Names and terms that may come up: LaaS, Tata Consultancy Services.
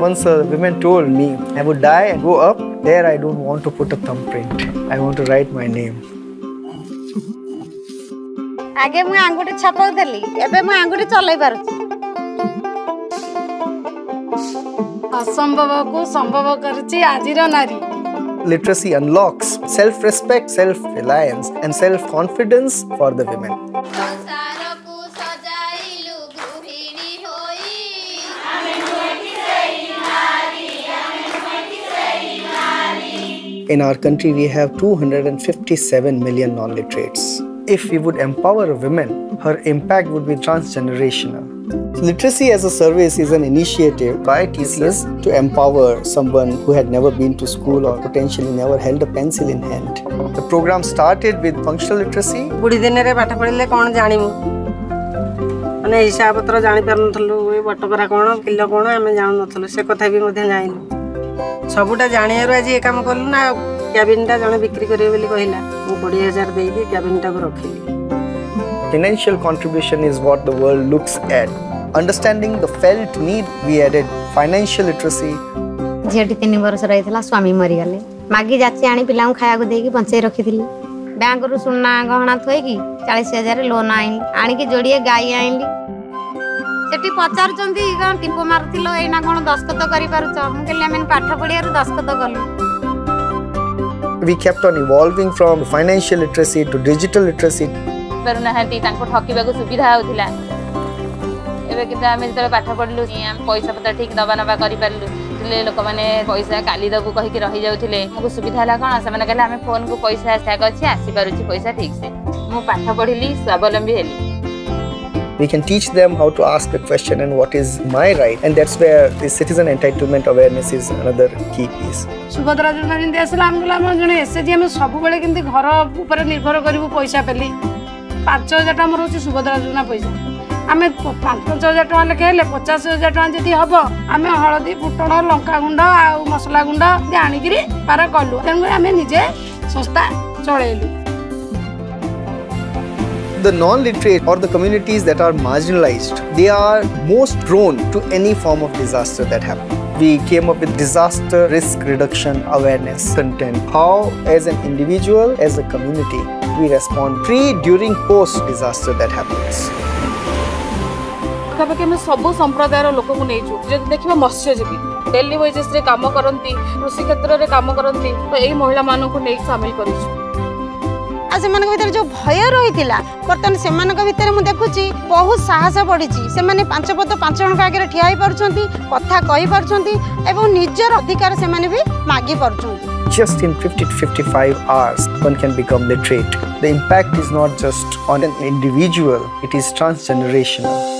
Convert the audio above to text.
Once a woman told me, I would die and go up. There I don't want to put a thumbprint. I want to write my name. I gave my anguity chapel the lead. I gave my anguity to labor. Sambavaku, Sambavakarchi, Ajiranari. Literacy unlocks self-respect, self-reliance, and self-confidence for the women. In our country, we have 257 million non-literates. If we would empower women, her impact would be transgenerational. Literacy as a Service is an initiative by TCS to empower someone who had never been to school or potentially never held a pencil in hand. The program started with functional literacy. Financial contribution is what the world looks at. Understanding the felt need, we added financial literacy. We kept on evolving from financial literacy to digital literacy. We can teach them how to ask the question and what is my right, and that's where the citizen entitlement awareness is another key piece. The non-literate or the communities that are marginalized, they are most prone to any form of disaster that happens. We came up with disaster risk reduction awareness content. How as an individual, as a community, we respond pre, during, post-disaster that happens. आज मन के भीतर जो भय रहितला बर्तन समान के भीतर मु देखुची बहुत साहस पडिची से माने पांच पद पांच जन का आगे ठिया परछंती कथा कहि परछंती एवं निजर अधिकार से माने भी मागी परछंती. Just in 50 to 55 hours one can become literate. The impact is not just on an individual, it is transgenerational.